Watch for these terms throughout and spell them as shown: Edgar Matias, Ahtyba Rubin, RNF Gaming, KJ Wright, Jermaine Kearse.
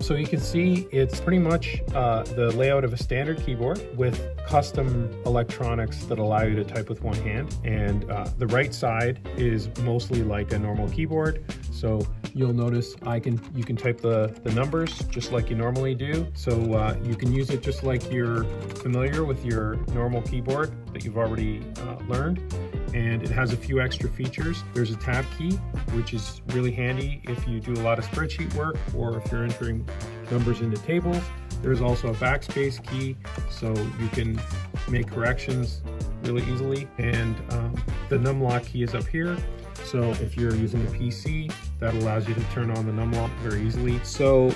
So you can see it's pretty much the layout of a standard keyboard with custom electronics that allow you to type with one hand. And the right side is mostly like a normal keyboard. So you'll notice you can type the numbers just like you normally do. So you can use it just like you're familiar with your normal keyboard that you've already learned. And it has a few extra features. There's a tab key, which is really handy if you do a lot of spreadsheet work or if you're entering numbers into tables. There's also a backspace key, so you can make corrections really easily. And the numlock key is up here. So if you're using a PC, that allows you to turn on the numlock very easily. So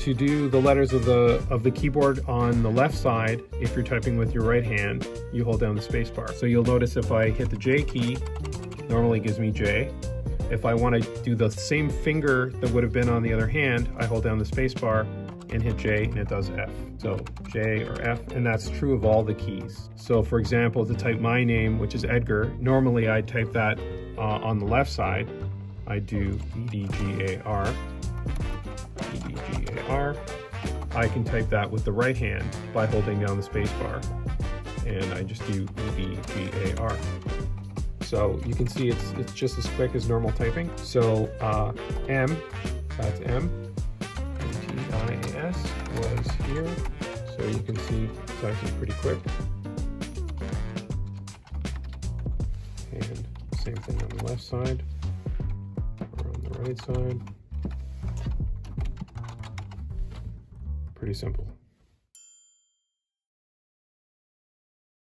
to do the letters of the keyboard on the left side, if you're typing with your right hand, you hold down the space bar. So you'll notice if I hit the J key, normally it gives me J. If I want to do the same finger that would have been on the other hand, I hold down the space bar and hit J and it does F. So J or F, and that's true of all the keys. So for example, to type my name, which is Edgar, normally I type that on the left side. I do E-D-G-A-R, E-D-G-A-R. I can type that with the right hand by holding down the space bar. And I just do E-D-G-A-R. So you can see it's just as quick as normal typing. So M, that's M, T-I-A-S was here. So you can see it's actually pretty quick. And same thing on the left side, or on the right side. Pretty simple.